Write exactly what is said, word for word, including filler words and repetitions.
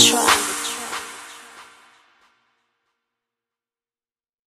try.